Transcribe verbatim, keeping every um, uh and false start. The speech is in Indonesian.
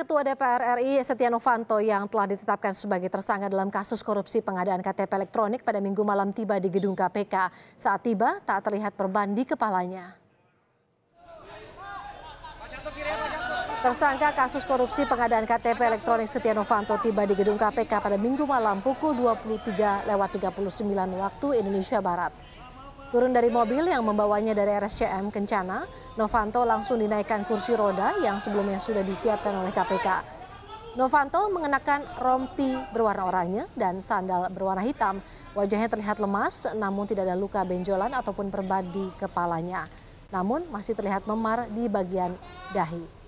Ketua D P R R I Setya Novanto yang telah ditetapkan sebagai tersangka dalam kasus korupsi pengadaan K T P elektronik pada Minggu malam tiba di gedung K P K. Saat tiba, tak terlihat perban di kepalanya. Tersangka kasus korupsi pengadaan K T P elektronik Setya Novanto tiba di gedung K P K pada Minggu malam pukul dua puluh tiga lewat tiga puluh sembilan waktu Indonesia Barat. Turun dari mobil yang membawanya dari R S C M Kencana, Novanto langsung dinaikkan kursi roda yang sebelumnya sudah disiapkan oleh K P K. Novanto mengenakan rompi berwarna oranye dan sandal berwarna hitam. Wajahnya terlihat lemas, namun tidak ada luka benjolan ataupun perban di kepalanya. Namun masih terlihat memar di bagian dahi.